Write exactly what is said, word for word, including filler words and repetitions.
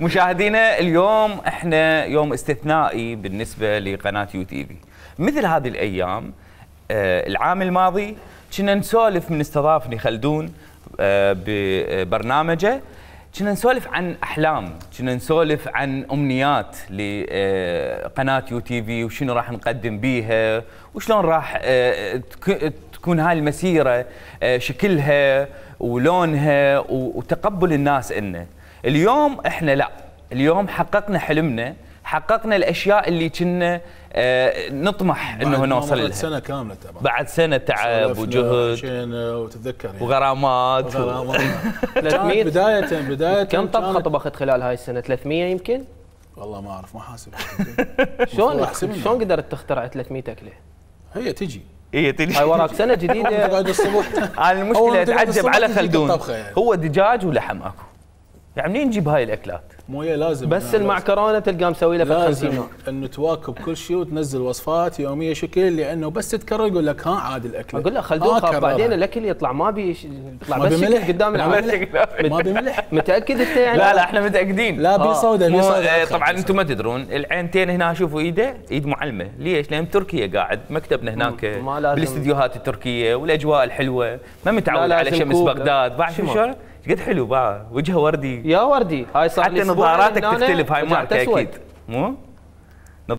مشاهدينا، اليوم احنا يوم استثنائي بالنسبه لقناه يو تي في. مثل هذه الايام آه العام الماضي كنا نسولف، من استضافني خلدون آه ببرنامجه، كنا نسولف عن احلام، كنا نسولف عن امنيات لقناه يو تي في وشنو راح نقدم بيها وشلون راح آه تكون هاي المسيره آه شكلها ولونها وتقبل الناس. انه اليوم احنا لا، اليوم حققنا حلمنا، حققنا الاشياء اللي كنا آه نطمح انه نوصل لها. بعد سنه كامله طبعا، بعد سنه تعب وجهد وتتذكر يعني وغرامات وغرامات ثلاثمية بدايه بدايه كم طبخه طبخت خلال هاي السنه؟ ثلاثمية يمكن؟ والله ما اعرف، ما حاسب شلون شلون قدرت تخترع ثلاثمية اكله؟ هي تجي هي تجي هاي وراك سنه جديده بعد الصبح. انا المشكله اتعجب على خلدون، هو دجاج ولحم اكو، يعني منين نجيب هاي الاكلات؟ مويه لازم، بس المعكرونه تلقى مسوي لها فقط خمسين نوع. انه تواكب كل شيء وتنزل وصفات يوميه شكل، لانه بس تتكرر يقول لك ها عاد الاكل. اقول لك خلدون خاف بعدين الاكل يطلع ما بي يطلع بس شكل قدام العالم. ما بملح. متاكد انت يعني؟ لا لا احنا متاكدين. لا بي صودا بي صودا. طبعا انتم ما تدرون، العينتين هنا شوفوا ايده، ايد معلمه، ليش؟ لان تركيا قاعد، مكتبنا هناك بالاستديوهات التركيه والاجواء الحلوه، ما متعود على شمس بغداد، بعد شلون؟ قد حلو بقى، وجهه وردي يا وردي، هاي صار لي حتى نظاراتك تختلف، هاي ماركه اكيد مو؟